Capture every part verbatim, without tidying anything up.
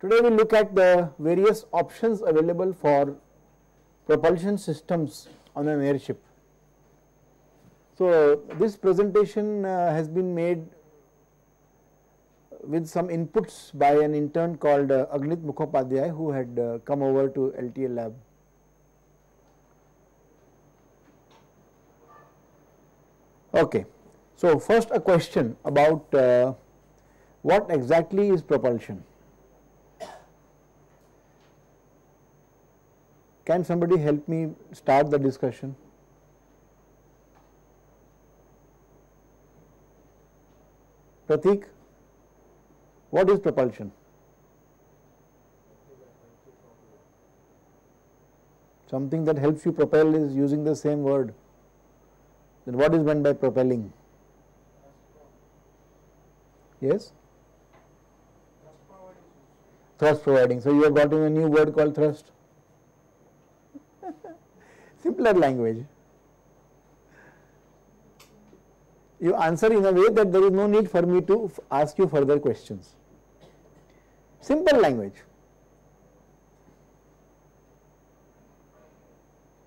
Today we look at the various options available for propulsion systems on an airship. So, this presentation uh, has been made with some inputs by an intern called uh, Agnit Mukhopadhyay, who had uh, come over to L T A lab. Okay. So, first a question about uh, what exactly is propulsion? Can somebody help me start the discussion? Pratik, what is propulsion? Something that helps you propel is using the same word. Then what is meant by propelling? Yes? Thrust providing. So, you have gotten a new word called thrust. Simpler language. You answer in a way that there is no need for me to ask you further questions. Simple language.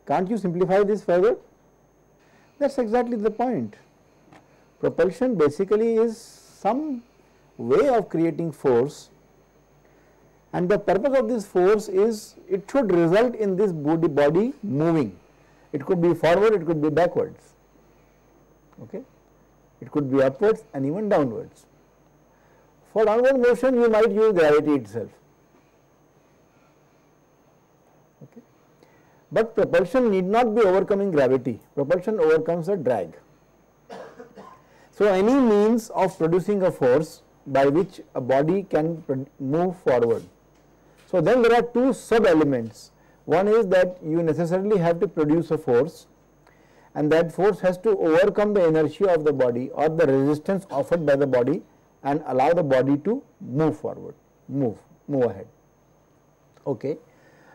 Can't you simplify this further? That's exactly the point. Propulsion basically is some way of creating force, and the purpose of this force is it should result in this body body moving. It could be forward, it could be backwards, okay. It could be upwards and even downwards. For downward motion you might use gravity itself, okay. But propulsion need not be overcoming gravity. Propulsion overcomes the drag. So, any means of producing a force by which a body can move forward. So, then there are two sub elements. One is that you necessarily have to produce a force, and that force has to overcome the inertia of the body or the resistance offered by the body and allow the body to move forward, move, move ahead. Okay.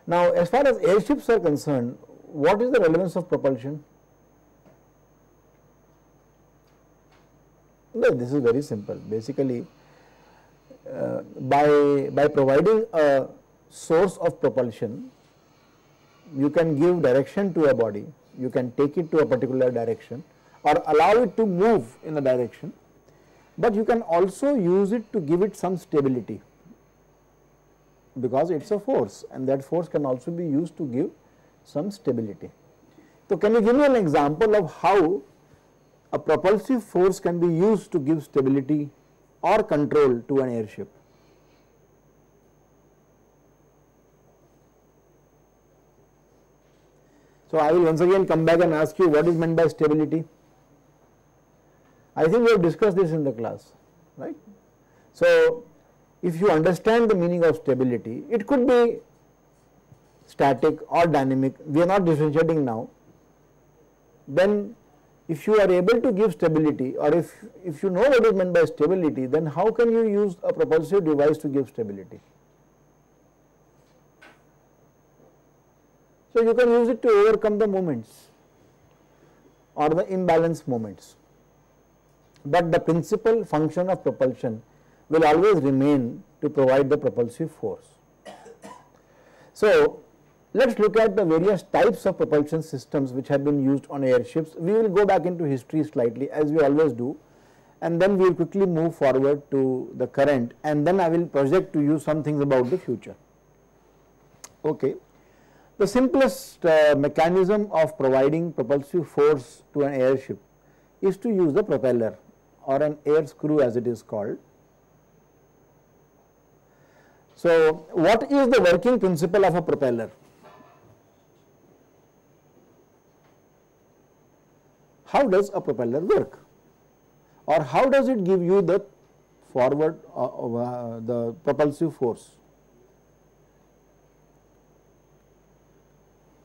Now, as far as airships are concerned, what is the relevance of propulsion? Well, this is very simple. Basically, uh, by, by providing a source of propulsion, you can give direction to a body, you can take it to a particular direction or allow it to move in a direction, but you can also use it to give it some stability, because it is a force and that force can also be used to give some stability. So, can you give me an example of how a propulsive force can be used to give stability or control to an airship? So, I will once again come back and ask you what is meant by stability. I think we have discussed this in the class, right. So, if you understand the meaning of stability, it could be static or dynamic, we are not differentiating now. Then if you are able to give stability, or if, if you know what is meant by stability, then how can you use a propulsive device to give stability? So, you can use it to overcome the moments or the imbalance moments, but the principal function of propulsion will always remain to provide the propulsive force. So, let us look at the various types of propulsion systems which have been used on airships. We will go back into history slightly, as we always do, and then we will quickly move forward to the current, and then I will project to you some things about the future. Okay. The simplest uh, mechanism of providing propulsive force to an airship is to use the propeller, or an air screw as it is called. So, what is the working principle of a propeller? How does a propeller work, or how does it give you the forward uh, uh, the propulsive force.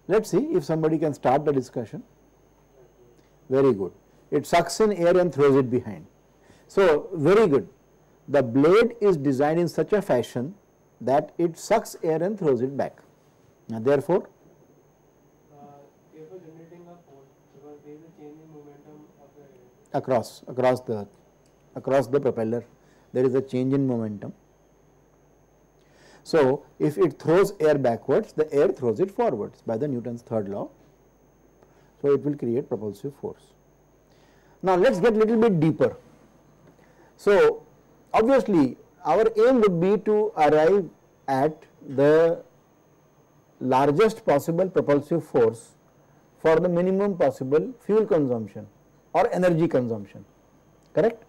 Let us see if somebody can start the discussion. Very good. It sucks in air and throws it behind. So, very good. The blade is designed in such a fashion that it sucks air and throws it back. Now, therefore, uh, therefore generating a force because there is a change in momentum of the air. across across the across the propeller. There is a change in momentum. So, if it throws air backwards, the air throws it forwards by the Newton's third law. So, it will create propulsive force. Now, let us get a little bit deeper. So, obviously, our aim would be to arrive at the largest possible propulsive force for the minimum possible fuel consumption or energy consumption, correct?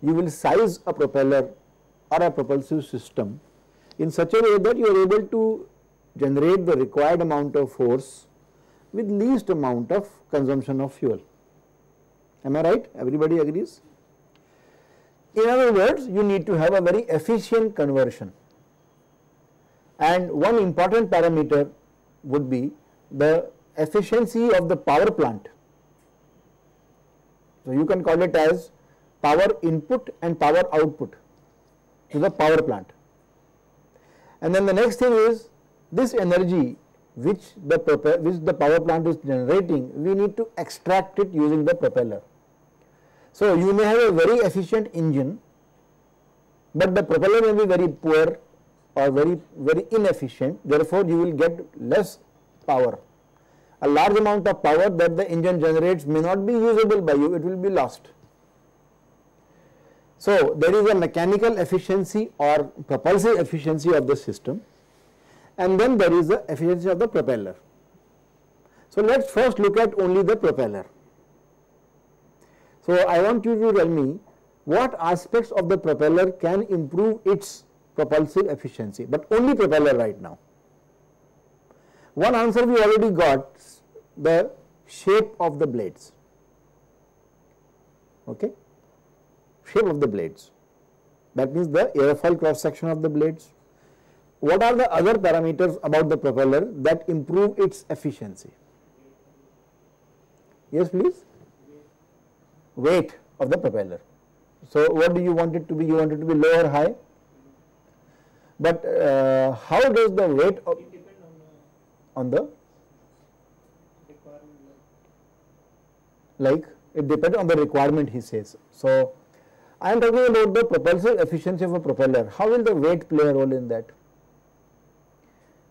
You will size a propeller or a propulsive system in such a way that you are able to generate the required amount of force with least amount of consumption of fuel. Am I right? Everybody agrees? In other words, you need to have a very efficient conversion, and one important parameter would be the efficiency of the power plant. So, you can call it as power input and power output to the power plant. And then the next thing is this energy which the which the power plant is generating, we need to extract it using the propeller. So, you may have a very efficient engine, but the propeller may be very poor or very, very inefficient, therefore, you will get less power. A large amount of power that the engine generates may not be usable by you, it will be lost. So, there is a mechanical efficiency or propulsive efficiency of the system, and then there is the efficiency of the propeller. So, let us first look at only the propeller. So, I want you to tell me what aspects of the propeller can improve its propulsive efficiency, but only propeller right now. One answer we already got, the shape of the blades, okay, shape of the blades, that means the airfoil cross section of the blades. What are the other parameters about the propeller that improve its efficiency? Yes, please. Weight of the propeller. So, what do you want it to be? You want it to be low or high? But uh, how does the weight of it depend on the, on the requirement. Like it depends on the requirement, he says. So, I am talking about the propulsive efficiency of a propeller. How will the weight play a role in that?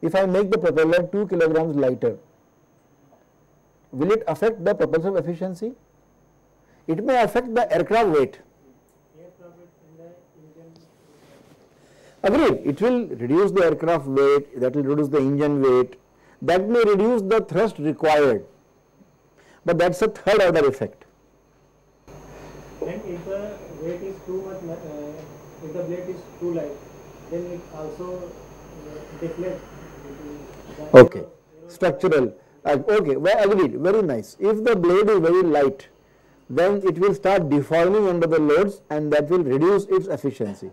If I make the propeller two kilograms lighter, will it affect the propulsive efficiency? It may affect the aircraft weight. Agreed, it will reduce the aircraft weight, that will reduce the engine weight, that may reduce the thrust required, but that is a third order effect. And if the weight is too much, uh, if the blade is too light, then it also uh, deflects. Okay, structural, uh, okay, well, agreed, very nice. If the blade is very light, then it will start deforming under the loads and that will reduce its efficiency.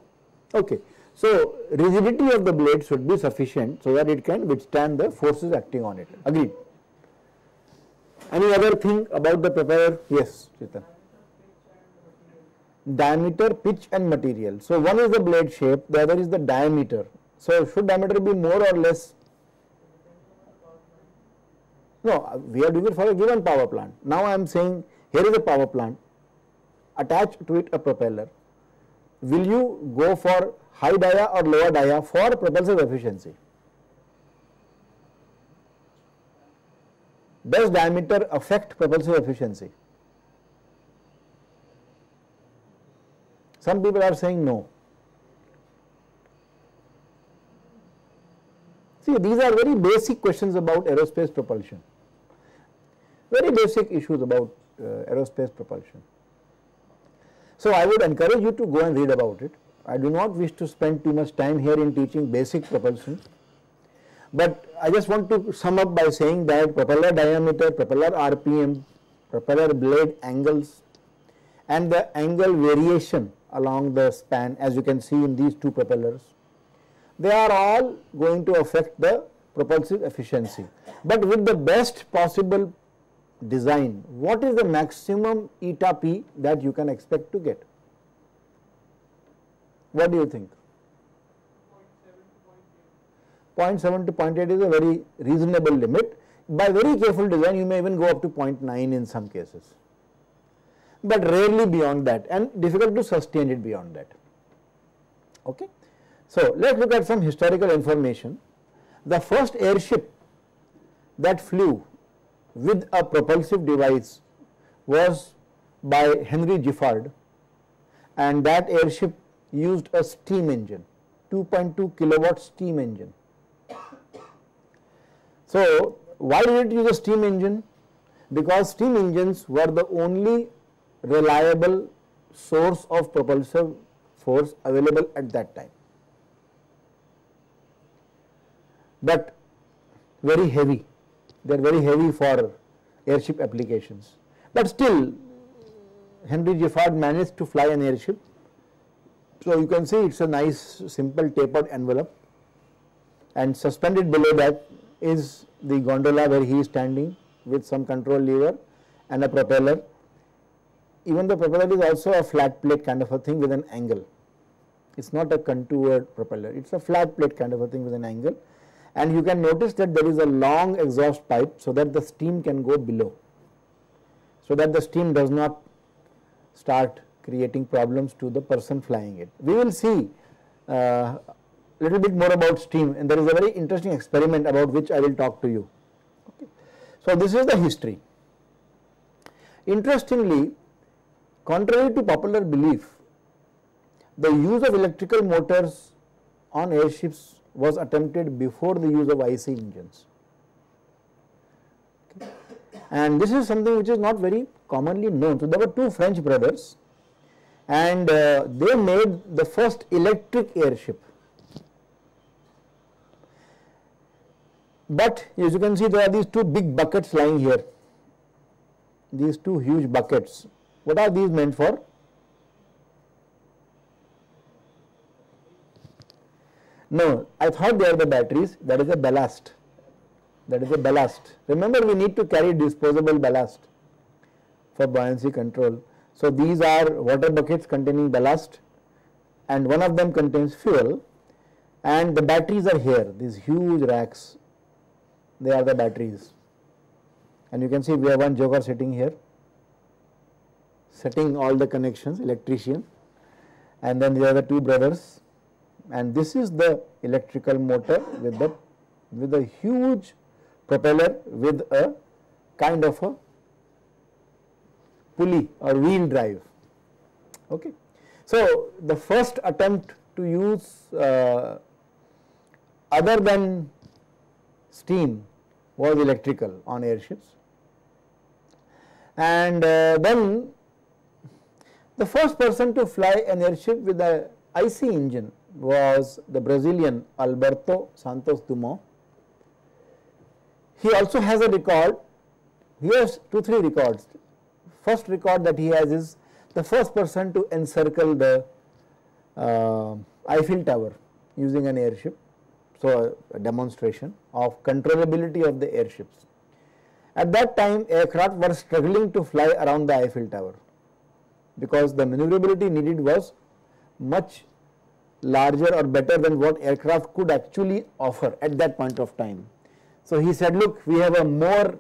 Okay. So, rigidity of the blade should be sufficient so that it can withstand the forces acting on it. Agreed. Any other thing about the propeller? Yes, Chetan. Diameter, pitch and material. So, one is the blade shape, the other is the diameter. So, should diameter be more or less? No, we are doing it for a given power plant. Now, I am saying here is a power plant, attached to it a propeller. Will you go for high dia or lower dia for propulsive efficiency? Does diameter affect propulsive efficiency? Some people are saying no. See, these are very basic questions about aerospace propulsion, very basic issues about uh, aerospace propulsion. So, I would encourage you to go and read about it. I do not wish to spend too much time here in teaching basic propulsion, but I just want to sum up by saying that propeller diameter, propeller R P M, propeller blade angles and the angle variation along the span, as you can see in these two propellers. They are all going to affect the propulsive efficiency, but with the best possible design, what is the maximum eta p that you can expect to get? What do you think? zero point seven to zero point eight is a very reasonable limit. By very careful design, you may even go up to zero point nine in some cases, but rarely beyond that, and difficult to sustain it beyond that. Okay. So, let us look at some historical information. The first airship that flew with a propulsive device was by Henry Giffard, and that airship used a steam engine, two point two kilowatt steam engine. So, why did it use a steam engine? Because steam engines were the only reliable source of propulsive force available at that time, but very heavy. They are very heavy for airship applications, but still Henry Giffard managed to fly an airship. So, you can see it is a nice simple tapered envelope, and suspended below that is the gondola where he is standing with some control lever and a propeller. Even the propeller is also a flat plate kind of a thing with an angle. It is not a contoured propeller, it is a flat plate kind of a thing with an angle, and you can notice that there is a long exhaust pipe so that the steam can go below, so that the steam does not start creating problems to the person flying it. We will see a uh, little bit more about steam, and there is a very interesting experiment about which I will talk to you. Okay. So, this is the history. Interestingly, contrary to popular belief, the use of electrical motors on airships was attempted before the use of I C engines, okay. And this is something which is not very commonly known. So, there were two French brothers, and uh, they made the first electric airship, but as you can see there are these two big buckets lying here, these two huge buckets. What are these meant for? No, I thought they are the batteries. That is a ballast. That is a ballast. Remember, we need to carry disposable ballast for buoyancy control. So, these are water buckets containing ballast, and one of them contains fuel, and the batteries are here. These huge racks, they are the batteries, and you can see we have one joker sitting here, setting all the connections, electrician, and then there are the two brothers. And this is the electrical motor with the with a huge propeller with a kind of a pulley or wheel drive. Okay. So, the first attempt to use uh, other than steam was electrical on airships, and uh, then the first person to fly an airship with a I C engine was the Brazilian Alberto Santos Dumont. He also has a record. He has two, three records. First record that he has is the first person to encircle the uh, Eiffel Tower using an airship. So, a demonstration of controllability of the airships. At that time, aircraft were struggling to fly around the Eiffel Tower because the maneuverability needed was much larger or better than what aircraft could actually offer at that point of time. So, he said, look, we have a more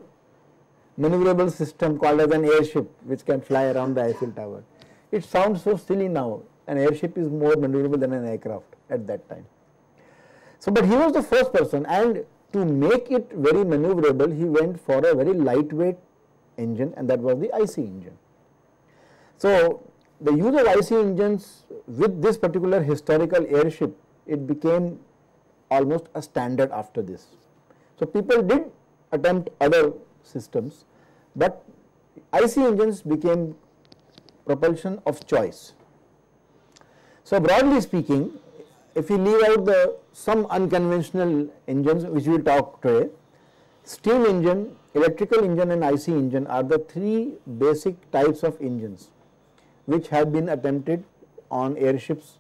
maneuverable system called as an airship which can fly around the Eiffel Tower. It sounds so silly now, an airship is more maneuverable than an aircraft at that time. So, but he was the first person, and to make it very maneuverable, he went for a very lightweight engine, and that was the I C engine. So, the use of I C engines with this particular historical airship, it became almost a standard after this. So, people did attempt other systems, but I C engines became propulsion of choice. So, broadly speaking, if you leave out the some unconventional engines which we will talk today, steam engine, electrical engine and I C engine are the three basic types of engines which have been attempted on airships